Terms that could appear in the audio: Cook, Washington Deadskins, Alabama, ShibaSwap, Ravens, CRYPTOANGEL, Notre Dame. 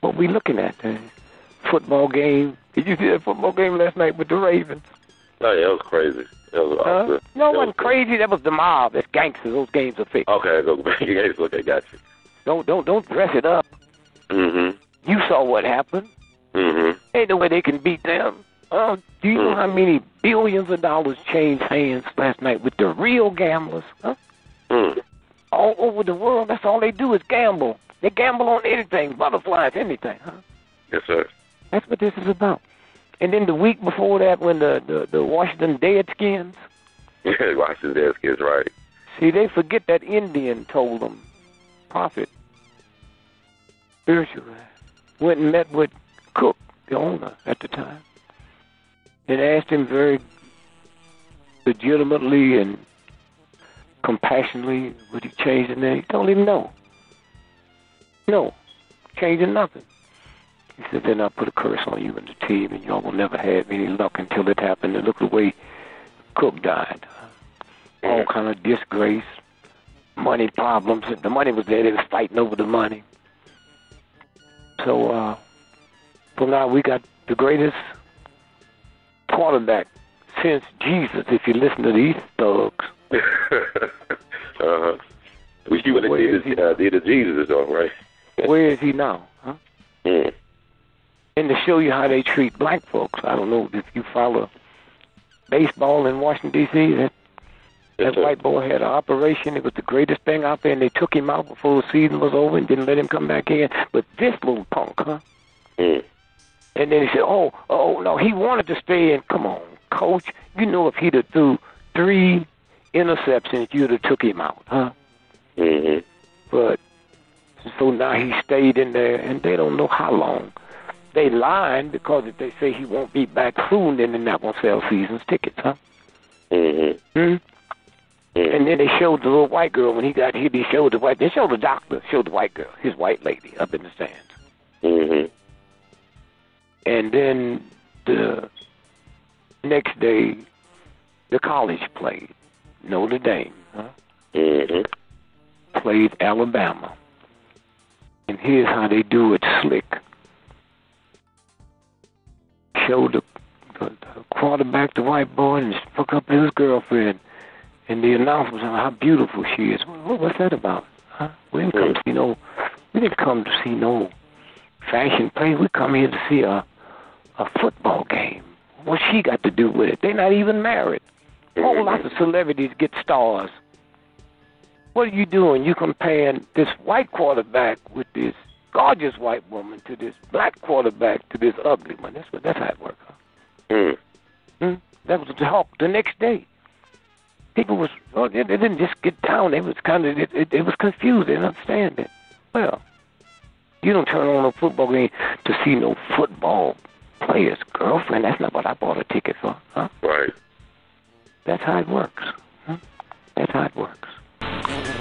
what we looking at there. Football game. Did you see that football game last night with the Ravens? No, yeah, it was crazy. It was awesome. No, it wasn't crazy. That was the mob. It's gangsters. Those games are fake. Okay, go back. Okay, got you. Don't dress it up. You saw what happened. Ain't no way they can beat them. Do you know how many billions of dollars changed hands last night with the real gamblers? All over the world, that's all they do is gamble. They gamble on anything, butterflies, anything. Yes, sir. That's what this is about. And then the week before that, when the Washington Deadskins. Yeah, Washington Deadskins, right. See, they forget that Indian told them, prophet, spiritual, went and met with Cook, the owner at the time, and asked him very legitimately and compassionately, would he change the name? He told him no. No, changing nothing. He said, then I'll put a curse on you and the team, and y'all will never have any luck until it happened. And look the way Cook died. All kind of disgrace, money problems. The money was there. They was fighting over the money. So from now, we got the greatest quarterback since Jesus, if you listen to these thugs. We see what they did to Jesus, though, right? Where is he now? And to show you how they treat black folks. I don't know if you follow baseball in Washington, D.C. That white boy had an operation. It was the greatest thing out there, and they took him out before the season was over and didn't let him come back in. But this little punk, And then he said, oh, no, he wanted to stay in. Come on, coach. You know if he'd have threw 3 interceptions, you'd have took him out, But so now he stayed in there, and they don't know how long. They lying because if they say he won't be back soon, then they're not going to sell season's tickets, And then they showed the little white girl when he got hit. They showed the doctor, showed the white girl, his white lady up in the stands. And then the next day, the college played Notre Dame, played Alabama, and here's how they do it slick. Showed the quarterback, the white boy, and fuck up his girlfriend. And the announcer was on how beautiful she is. What's that about? We didn't come to see no fashion play. We come here to see a football game. What's she got to do with it? They're not even married. Whole lots of celebrities get stars. What are you doing? You comparing this white quarterback with this gorgeous white woman to this black quarterback to this ugly one. That's how it works. That was the talk the next day. People was they didn't just get down. They was kind of it was confused. They didn't understand it. Well, you don't turn on a football game to see no football player's girlfriend. That's not what I bought a ticket for. Right. That's how it works. That's how it works.